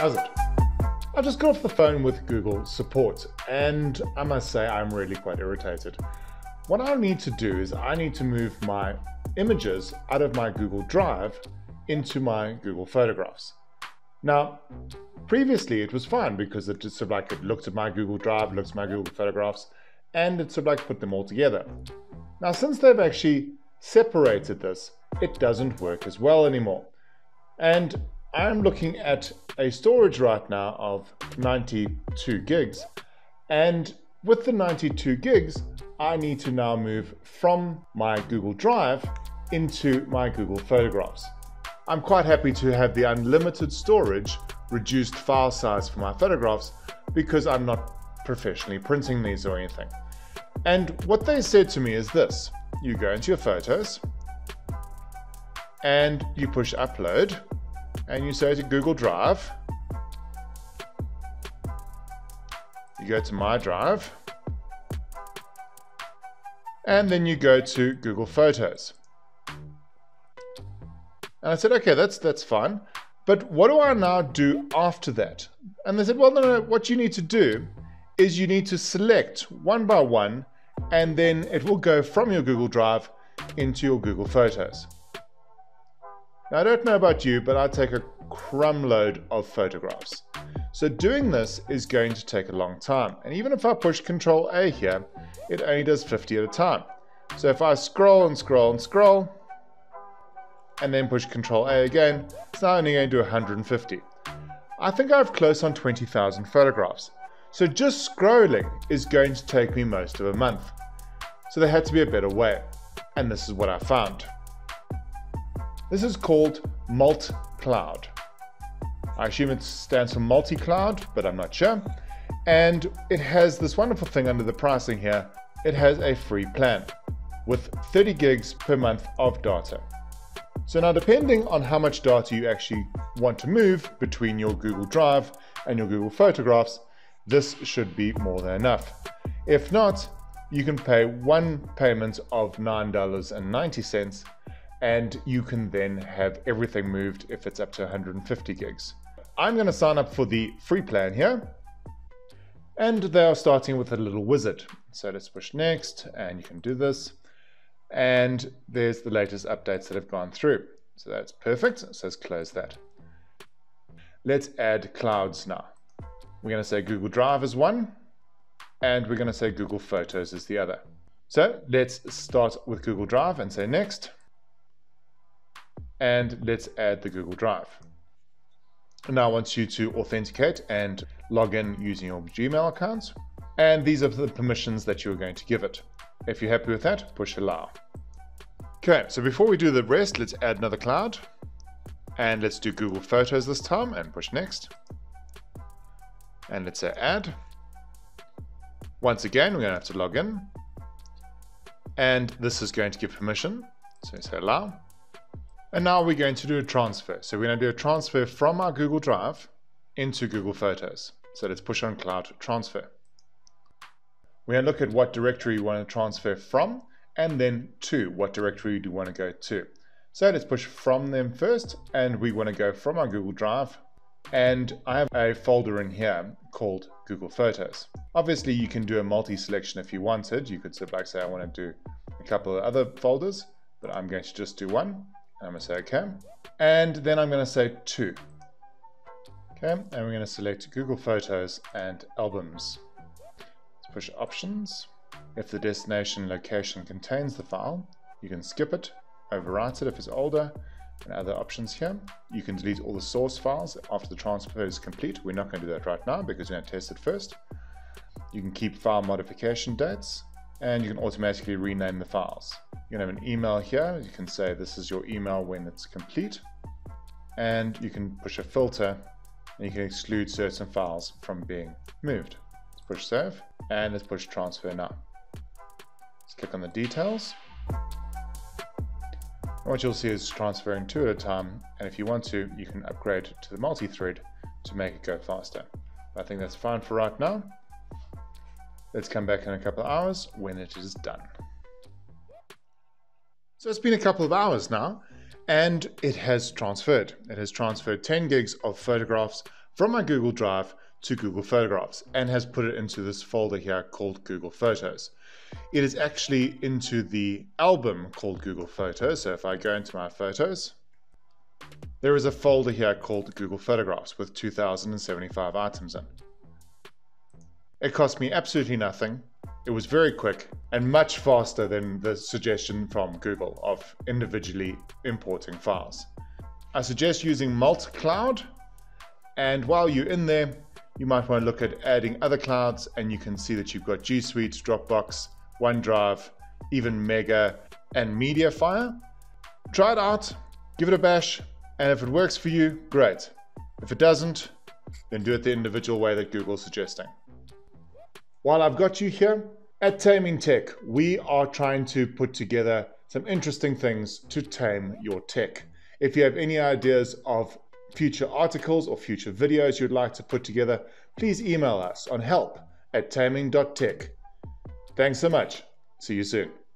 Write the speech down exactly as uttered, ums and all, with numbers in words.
doesn't. I just got off the phone with Google support, and I must say I'm really quite irritated. What I need to do is I need to move my images out of my Google Drive into my Google Photographs. Now, previously it was fine because it just sort of like it looked at my Google Drive, looked at my Google Photographs, and it sort of like put them all together. Now, since they've actually separated this, it doesn't work as well anymore. And I'm looking at a storage right now of ninety-two gigs. And with the ninety-two gigs, I need to now move from my Google Drive into my Google Photographs. I'm quite happy to have the unlimited storage, reduced file size for my photographs, because I'm not professionally printing these or anything. And what they said to me is this: you go into your photos and you push upload and you say to Google Drive, you go to My Drive, and then you go to Google Photos. And I said, okay, that's that's fine, but what do I now do after that? And they said, well, no, no, what you need to do is you need to select one by one, and then it will go from your Google Drive into your Google Photos. Now, I don't know about you, but I take a crumb load of photographs. So doing this is going to take a long time. And even if I push Control A here, it only does fifty at a time. So if I scroll and scroll and scroll, and then push Control A again, it's now only going to do one hundred fifty. I think I have close on twenty thousand photographs. So just scrolling is going to take me most of a month. So there had to be a better way. And this is what I found. This is called MultCloud. I assume it stands for multi-cloud, but I'm not sure. And it has this wonderful thing under the pricing here. It has a free plan with thirty gigs per month of data. So now, depending on how much data you actually want to move between your Google Drive and your Google Photographs, this should be more than enough. If not, you can pay one payment of nine dollars and ninety cents, and you can then have everything moved if it's up to one hundred fifty gigs. I'm going to sign up for the free plan here, and they are starting with a little wizard. So let's push next, and you can do this. And there's the latest updates that have gone through. So that's perfect. So let's close that. Let's add clouds now. We're going to say Google Drive is one, and we're going to say Google Photos is the other. So let's start with Google Drive and say next. And let's add the Google Drive. Now I want you to authenticate and log in using your Gmail account. And these are the permissions that you're going to give it. If you're happy with that, push allow. Okay, so before we do the rest, let's add another cloud. And let's do Google Photos this time and push next. And let's say add. Once again, we're going to have to log in. And this is going to give permission. So we say allow. And now we're going to do a transfer. So we're going to do a transfer from our Google Drive into Google Photos. So let's push on Cloud Transfer. We're going to look at what directory you want to transfer from, and then to what directory do you want to go to. So let's push from them first, and we want to go from our Google Drive. And I have a folder in here called Google Photos. Obviously, you can do a multi-selection if you wanted. You could sort of like say, I want to do a couple of other folders, but I'm going to just do one. I'm going to say OK, and then I'm going to say to. Okay, and we're going to select Google Photos and Albums. Let's push Options. If the destination location contains the file, you can skip it, overwrite it if it's older, and other options here. You can delete all the source files after the transfer is complete. We're not going to do that right now because we're going to test it first. You can keep file modification dates, and you can automatically rename the files. You're going to have an email here. You can say this is your email when it's complete, and you can push a filter, and you can exclude certain files from being moved. Let's push save, and let's push transfer now. Let's click on the details. And what you'll see is transferring two at a time, and if you want to, you can upgrade to the multi-thread to make it go faster. But I think that's fine for right now. Let's come back in a couple of hours when it is done. So it's been a couple of hours now, and it has transferred. It has transferred ten gigs of photographs from my Google Drive to Google Photographs and has put it into this folder here called Google Photos. It is actually into the album called Google Photos. So if I go into my photos, there is a folder here called Google Photographs with two thousand seventy-five items in. It cost me absolutely nothing. It was very quick and much faster than the suggestion from Google of individually importing files. I suggest using MultCloud, and while you're in there, you might want to look at adding other clouds, and you can see that you've got G Suite, Dropbox, OneDrive, even Mega and Mediafire. Try it out, give it a bash, and if it works for you, great. If it doesn't, then do it the individual way that Google's suggesting. While I've got you here, at Taming.Tech, we are trying to put together some interesting things to tame your tech. If you have any ideas of future articles or future videos you'd like to put together, please email us on help at Taming.Tech. Thanks so much. See you soon.